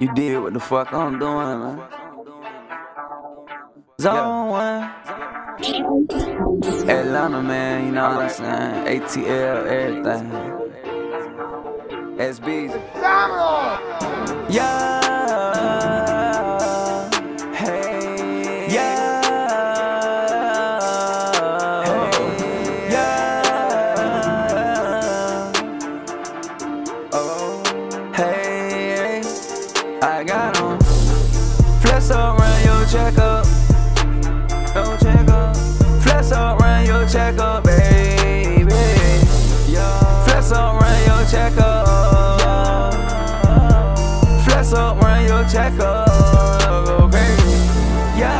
You did what the fuck I'm doing, man. Zone one. Atlanta, man, you know what I'm saying? ATL, everything. S.Beezy. Yeah. Hey. Yeah. Hey. Yeah. Oh. Hey. I got on Flex Up Run Yo Check Up. Yo Check Up. Flex Up Run Yo Check Up, baby. Yeah. Flex Up Run Yo Check Up. Flex Up Run Yo Check Up. Go crazy. Yeah.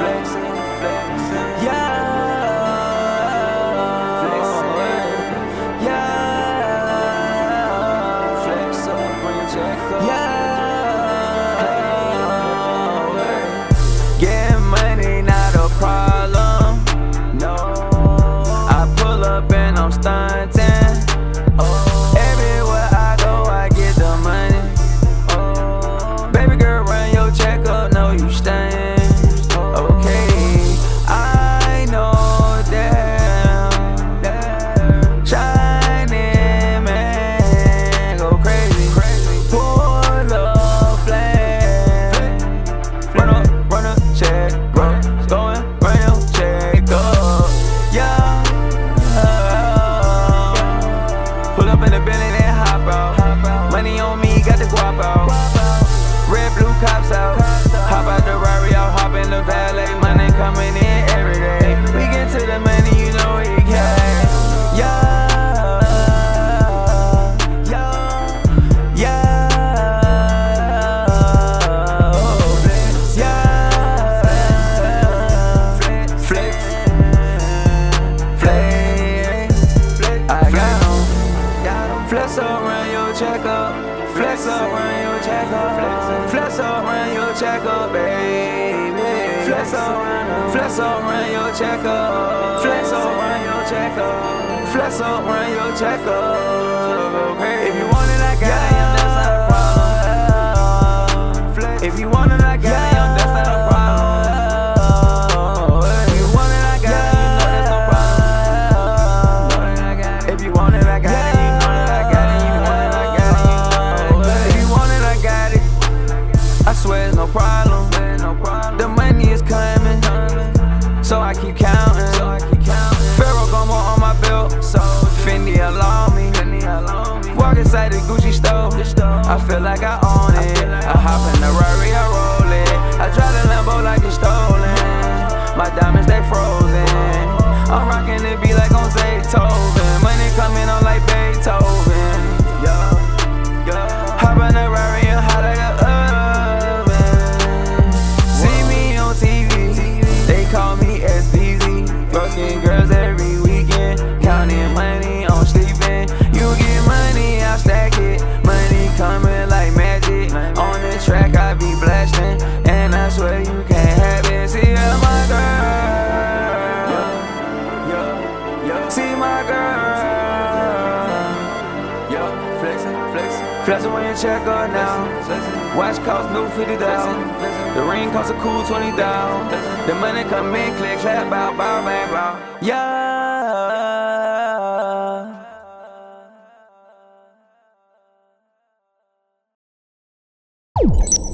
Flexing, flexing. Yeah. Flexing. Yeah. Yeah, getting money not a problem. No, I pull up and I'm stunting. Oh, everywhere I go, I get the money. Oh, baby girl, run your check up, no you staying. Okay, I know that shining man go crazy. Money on me, got the guap out. Red, blue cops out. Hop out the Rari, I'll hop in the valet. Money coming in every day. We get to the money, you know it cash. Yeah, yeah, yeah, yeah. Flex, flex, flex. I got 'em. Flex up, run your check up. Flex up, run your check up. Flex up, run your check up, baby. Flex up, run your check up. Flex up, run your check up. Flex up, run your check up. If you want it, I got it. That's not a problem. If you want it, I got it. That's not a problem. If you want it, I got it. You know that's no problem. If you want it, I got it. Problem. The money is coming, so I keep counting. Ferragamo on my belt, so Fendi allow me. Walk inside the Gucci store, I feel like I own it. I hop in the Rari, I roll it. I drive the Lambo like it's stolen. My diamonds they frozen. I'm rocking it be like on Zaytoven. Money coming on like Beethoven. Hop in the Rari and holler it up. Call me S.Beezy, fucking girls every weekend. Counting money, I'm sleeping. You get money, I stack it. Money coming like magic. On the track, I be blasting, and I swear you can't have it. See my girl. See my girl. Yo, flexing, flexing. Flexing when you check her now. Watch cost new 50,000. The ring cost a cool 20,000. The money come in, click, clap, bow, bow, bang, bow. Yeah.